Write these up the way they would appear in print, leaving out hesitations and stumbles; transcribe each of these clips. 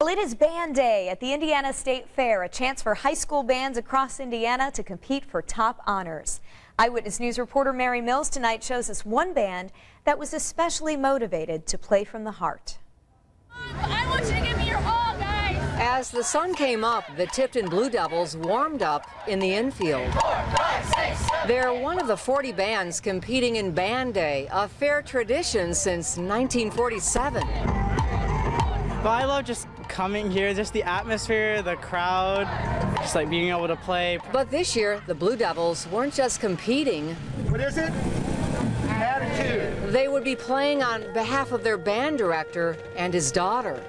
Well, it is Band Day at the Indiana State Fair, a chance for high school bands across Indiana to compete for top honors. Eyewitness News reporter Mary Mills tonight shows us one band that was especially motivated to play from the heart. I want you to give me your all, guys. As the sun came up, the Tipton Blue Devils warmed up in the infield. 4, 5, 6, 7, They're one of the 40 bands competing in Band Day, a fair tradition since 1947. But I love just coming here, just the atmosphere, the crowd, just like being able to play. But this year, the Blue Devils weren't just competing. What is it? Attitude. They would be playing on behalf of their band director and his daughter.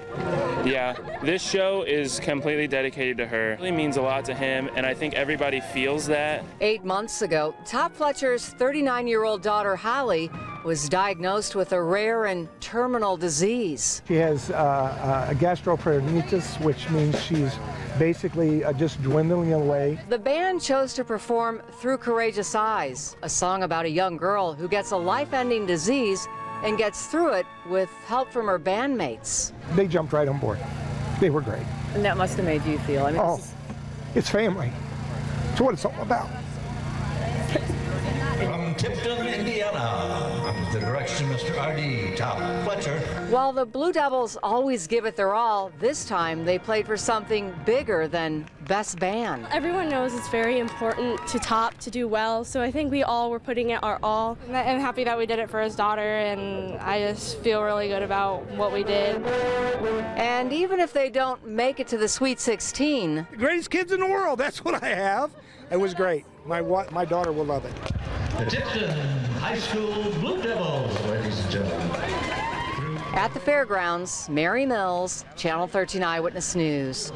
Yeah, this show is completely dedicated to her. It really means a lot to him, and I think everybody feels that. 8 months ago, Top Fletcher's 39-year-old daughter, Holly, was diagnosed with a rare and terminal disease. She has a gastroparesis, which means she's basically just dwindling away. The band chose to perform Through Courageous Eyes, a song about a young girl who gets a life-ending disease and gets through it with help from her bandmates. They jumped right on board. They were great. And that must have made you feel, I mean, oh, it's family. It's what it's all about. From Tipton, Indiana, under the direction of Mr. R.D. Top Fletcher. While the Blue Devils always give it their all, this time they played for something bigger than best band. Everyone knows it's very important to Top to do well, so I think we all were putting in our all. I'm happy that we did it for his daughter, and I just feel really good about what we did. And even if they don't make it to the Sweet 16... The greatest kids in the world, that's what I have. It was great. My daughter will love it. The Tipton High School Blue Devils, ladies and gentlemen. At the fairgrounds, Mary Mills, Channel 13 Eyewitness News.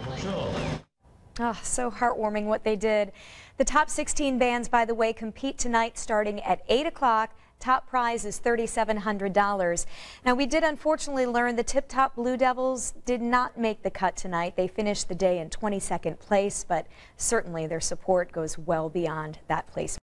Oh, so heartwarming what they did. The top 16 bands, by the way, compete tonight starting at 8 o'clock. Top prize is $3,700. Now, we did unfortunately learn the Tip Top Blue Devils did not make the cut tonight. They finished the day in 22nd place, but certainly their support goes well beyond that place.